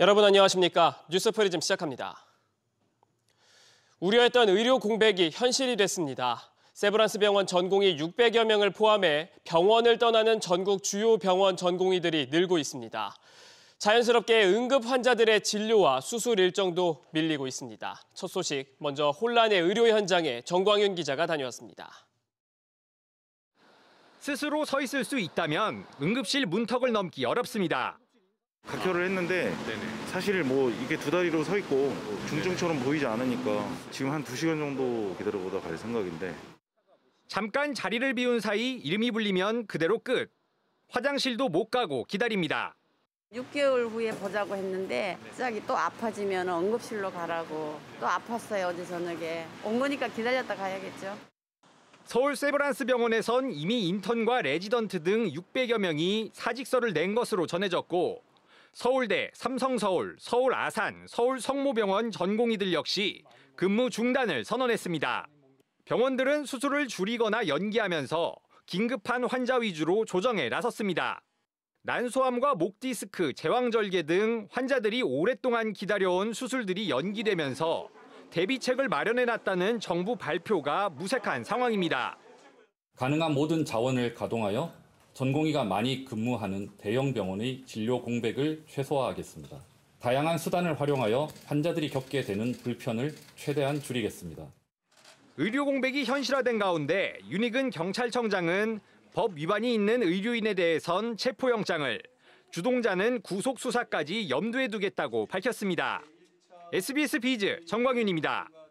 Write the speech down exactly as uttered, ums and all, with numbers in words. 여러분 안녕하십니까? 뉴스프리즘 시작합니다. 우려했던 의료 공백이 현실이 됐습니다. 세브란스병원 전공의 육백여 명을 포함해 병원을 떠나는 전국 주요 병원 전공의들이 늘고 있습니다. 자연스럽게 응급 환자들의 진료와 수술 일정도 밀리고 있습니다. 첫 소식, 먼저 혼란의 의료 현장에 정광현 기자가 다녀왔습니다. 스스로 서 있을 수 있다면 응급실 문턱을 넘기 어렵습니다. 각혈을 했는데 사실 뭐 이게 두 다리로 서 있고 중증처럼 보이지 않으니까 지금 한 두 시간 정도 기다려보다 갈 생각인데. 잠깐 자리를 비운 사이 이름이 불리면 그대로 끝. 화장실도 못 가고 기다립니다. 육 개월 후에 보자고 했는데 갑자기 또 아파지면 응급실로 가라고. 또 아팠어요, 어제 저녁에. 온 거니까 기다렸다 가야겠죠. 서울 세브란스 병원에선 이미 인턴과 레지던트 등 육백여 명이 사직서를 낸 것으로 전해졌고, 서울대, 삼성서울, 서울아산, 서울성모병원 전공의들 역시 근무 중단을 선언했습니다. 병원들은 수술을 줄이거나 연기하면서 긴급한 환자 위주로 조정에 나섰습니다. 난소암과 목디스크, 제왕절개 등 환자들이 오랫동안 기다려온 수술들이 연기되면서 대비책을 마련해놨다는 정부 발표가 무색한 상황입니다. 가능한 모든 자원을 가동하여 전공의가 많이 근무하는 대형 병원의 진료 공백을 최소화하겠습니다. 다양한 수단을 활용하여 환자들이 겪게 되는 불편을 최대한 줄이겠습니다. 의료 공백이 현실화된 가운데 윤희근 경찰청장은 법 위반이 있는 의료인에 대해선 체포영장을, 주동자는 구속수사까지 염두에 두겠다고 밝혔습니다. 에스비에스 Biz 정광윤입니다.